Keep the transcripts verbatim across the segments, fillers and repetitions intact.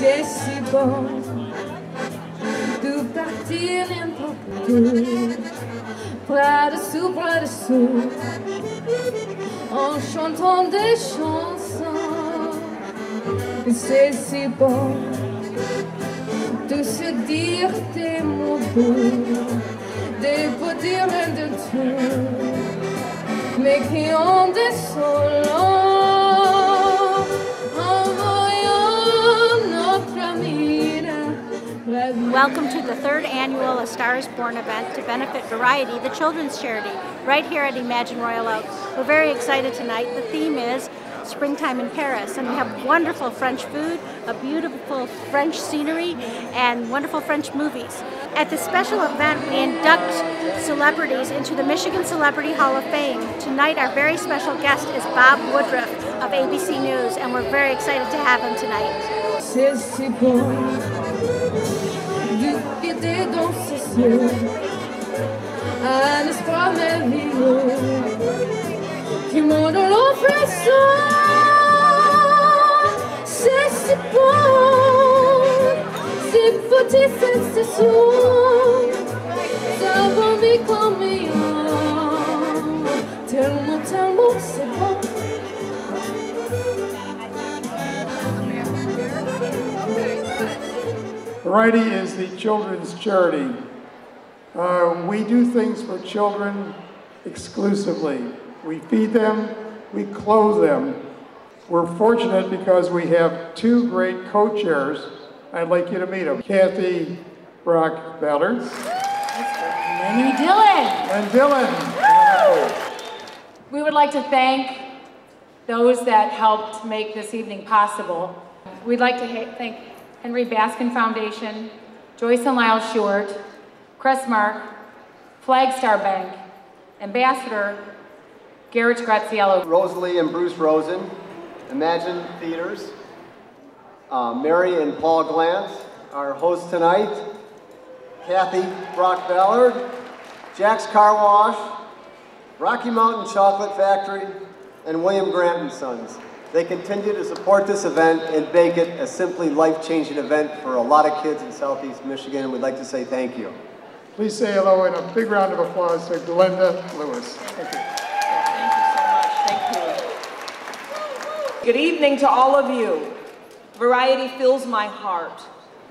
c'est si bon de partir n'importe où, bras dessous, bras dessous, en chantant des chansons. C'est si bon de se dire des mots doux, des beaux dires et de tout, mais qui ont des sons longs. Welcome to the third annual A Star Is Born event to benefit Variety, the children's charity, right here at Emagine Royal Oak. We're very excited tonight. The theme is Springtime in Paris, and we have wonderful French food, a beautiful French scenery, and wonderful French movies. At this special event, we induct celebrities into the Michigan Celebrity Hall of Fame. Tonight, our very special guest is Bob Woodruff of A B C News, and we're very excited to have him tonight. Dans ce ciel, un espoir merveilleux qui monte l'impression, c'est si bon, ces petites sensations, ça va m'y convenir, tellement, tellement c'est bon. Variety is the children's charity. Uh, we do things for children exclusively. We feed them, we clothe them. We're fortunate because we have two great co-chairs. I'd like you to meet them. Kathy Brock Ballard. Lenny Dillon. And Dillon. We would like to thank those that helped make this evening possible. We'd like to thank Henry Baskin Foundation, Joyce and Lyle Stewart, Cressmark, Flagstar Bank, Ambassador Garrett Graziello, Rosalie and Bruce Rosen, Emagine Theatres, uh, Mary and Paul Glantz, our host tonight, Kathy Brock Ballard, Jack's Car Wash, Rocky Mountain Chocolate Factory, and William Grant and Sons. They continue to support this event and make it a simply life-changing event for a lot of kids in Southeast Michigan, and we'd like to say thank you. Please say hello and a big round of applause to Glenda Lewis. Thank you. Thank you so much. Thank you. Good evening to all of you. Variety fills my heart.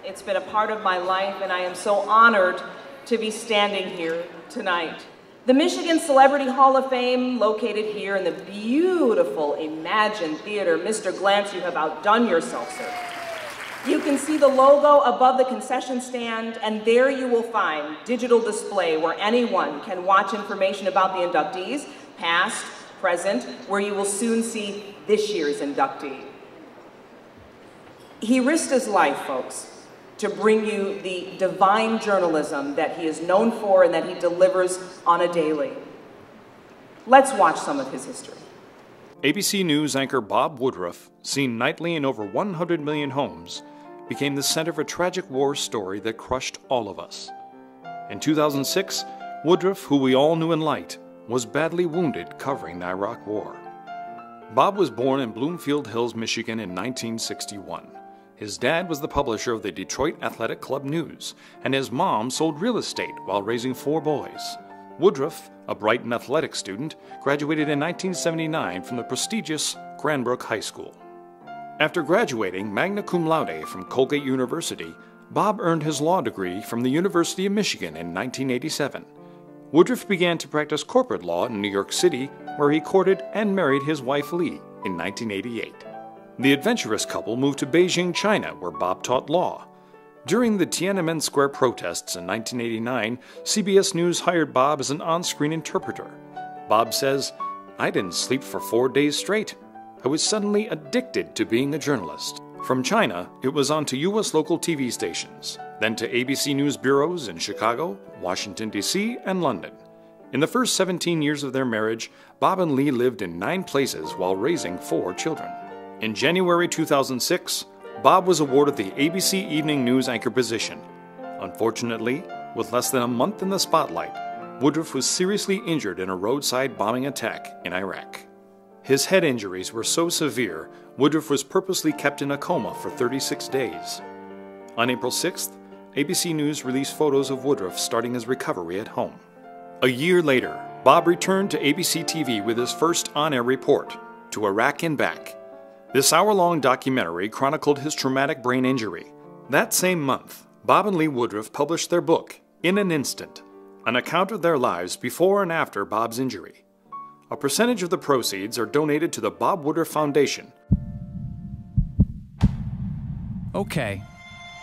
It's been a part of my life, and I am so honored to be standing here tonight. The Michigan Celebrity Hall of Fame, located here in the beautiful Emagine Theater. Mister Glantz, you have outdone yourself, sir. You can see the logo above the concession stand, and there you will find digital display where anyone can watch information about the inductees, past, present, where you will soon see this year's inductee. He risked his life, folks, to bring you the divine journalism that he is known for and that he delivers on a daily. Let's watch some of his history. A B C News anchor Bob Woodruff, seen nightly in over one hundred million homes, became the center of a tragic war story that crushed all of us. In two thousand six, Woodruff, who we all knew in light, was badly wounded covering the Iraq War. Bob was born in Bloomfield Hills, Michigan in nineteen sixty-one. His dad was the publisher of the Detroit Athletic Club News, and his mom sold real estate while raising four boys. Woodruff, a Brighton athletic student, graduated in nineteen seventy-nine from the prestigious Cranbrook High School. After graduating magna cum laude from Colgate University, Bob earned his law degree from the University of Michigan in nineteen eighty-seven. Woodruff began to practice corporate law in New York City, where he courted and married his wife Lee in nineteen eighty-eight. The adventurous couple moved to Beijing, China, where Bob taught law. During the Tiananmen Square protests in nineteen eighty-nine, C B S News hired Bob as an on-screen interpreter. Bob says, "I didn't sleep for four days straight. I was suddenly addicted to being a journalist." From China, it was on to U S local T V stations, then to A B C News bureaus in Chicago, Washington, D C, and London. In the first seventeen years of their marriage, Bob and Lee lived in nine places while raising four children. In January two thousand six, Bob was awarded the A B C Evening News anchor position. Unfortunately, with less than a month in the spotlight, Woodruff was seriously injured in a roadside bombing attack in Iraq. His head injuries were so severe, Woodruff was purposely kept in a coma for thirty-six days. On April sixth, A B C News released photos of Woodruff starting his recovery at home. A year later, Bob returned to A B C T V with his first on-air report, To Iraq and Back. This hour-long documentary chronicled his traumatic brain injury. That same month, Bob and Lee Woodruff published their book, In an Instant, an account of their lives before and after Bob's injury. A percentage of the proceeds are donated to the Bob Woodruff Foundation. Okay,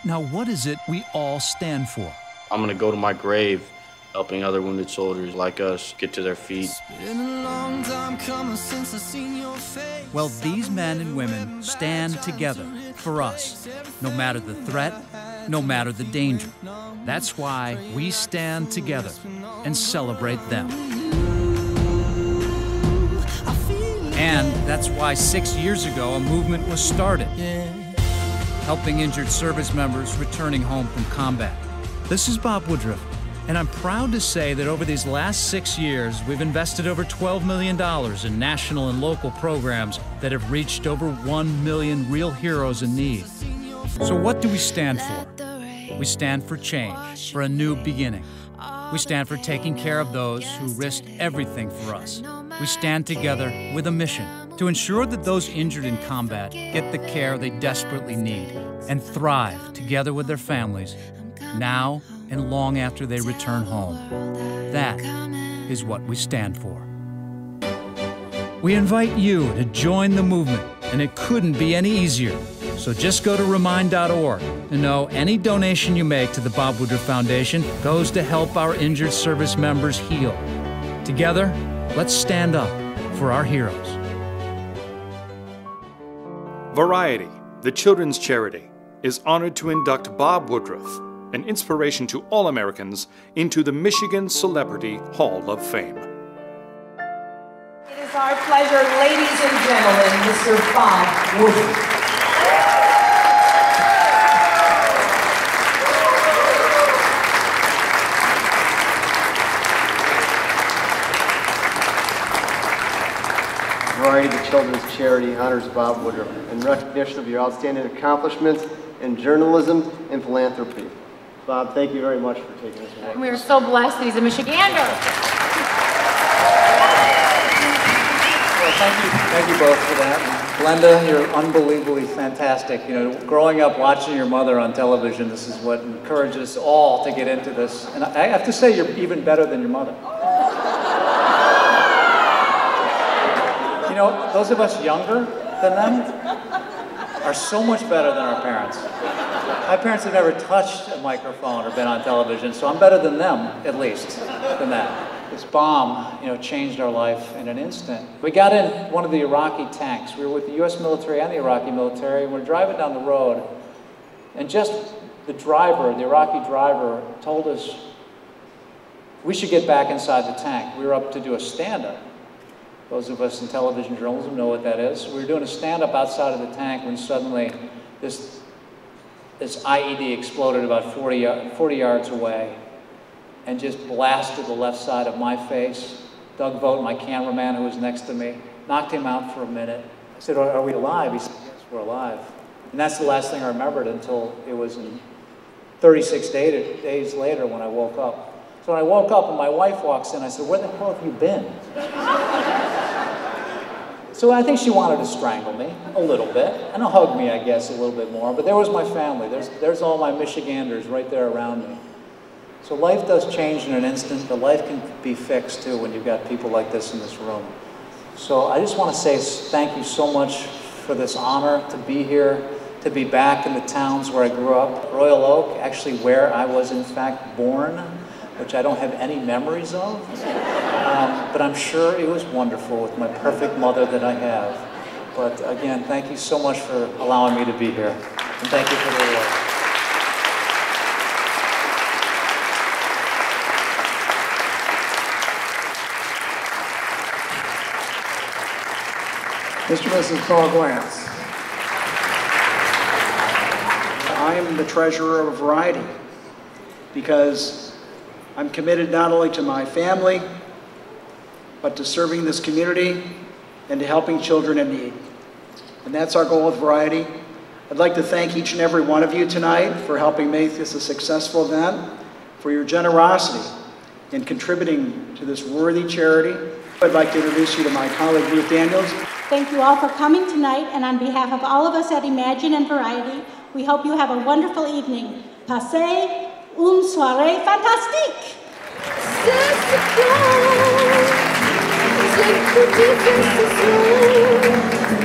now what is it we all stand for? I'm gonna go to my grave helping other wounded soldiers like us get to their feet. Well, these men and women stand together for us, no matter the threat, no matter the danger. That's why we stand together and celebrate them. And that's why six years ago a movement was started, helping injured service members returning home from combat. This is Bob Woodruff. And I'm proud to say that over these last six years, we've invested over twelve million dollars in national and local programs that have reached over one million real heroes in need. So what do we stand for? We stand for change, for a new beginning. We stand for taking care of those who risked everything for us. We stand together with a mission to ensure that those injured in combat get the care they desperately need and thrive together with their families now and long after they return home. That is what we stand for. We invite you to join the movement, and it couldn't be any easier. So just go to remind dot org and know any donation you make to the Bob Woodruff Foundation goes to help our injured service members heal. Together, let's stand up for our heroes. Variety, the children's charity, is honored to induct Bob Woodruff, an inspiration to all Americans, into the Michigan Celebrity Hall of Fame. It is our pleasure, ladies and gentlemen, Mister Bob Woodruff. Variety, the Children's Charity, honors Bob Woodruff in recognition of your outstanding accomplishments in journalism and philanthropy. Bob, thank you very much for taking this away. We are so blessed that he's a Michigander. Well, thank you, thank you both for that. Glenda, you're unbelievably fantastic. You know, growing up watching your mother on television, this is what encouraged us all to get into this. And I have to say, you're even better than your mother. You know, those of us younger than them are so much better than our parents. My parents have never touched a microphone or been on television, so I'm better than them, at least, than that. This bomb, you know, changed our life in an instant. We got in one of the Iraqi tanks. We were with the U S military and the Iraqi military, and we're driving down the road, and just the driver, the Iraqi driver, told us we should get back inside the tank. We were up to do a stand-up. Those of us in television journalism know what that is. We were doing a stand-up outside of the tank when suddenly this This I E D exploded about forty, forty yards away and just blasted the left side of my face. Doug Vogt, my cameraman who was next to me, knocked him out for a minute. I said, are we alive? He said, yes, we're alive. And that's the last thing I remembered until it was thirty-six days later when I woke up. So when I woke up and my wife walks in, I said, where the hell have you been? So I think she wanted to strangle me a little bit, and hug me, I guess, a little bit more. But there was my family. There's, there's all my Michiganders right there around me. So life does change in an instant, but life can be fixed, too, when you've got people like this in this room. So I just want to say thank you so much for this honor to be here, to be back in the towns where I grew up. Royal Oak, actually where I was, in fact, born, which I don't have any memories of, um, but I'm sure it was wonderful with my perfect mother that I have. But again, thank you so much for allowing me to be here, and thank you for the award. Mister and Missus Paul Glantz. I am the treasurer of Variety because I'm committed not only to my family, but to serving this community and to helping children in need. And that's our goal with Variety. I'd like to thank each and every one of you tonight for helping make this a successful event, for your generosity in contributing to this worthy charity. I'd like to introduce you to my colleague, Ruth Daniels. Thank you all for coming tonight, and on behalf of all of us at Emagine and Variety, we hope you have a wonderful evening. Passez une soirée fantastique! C'est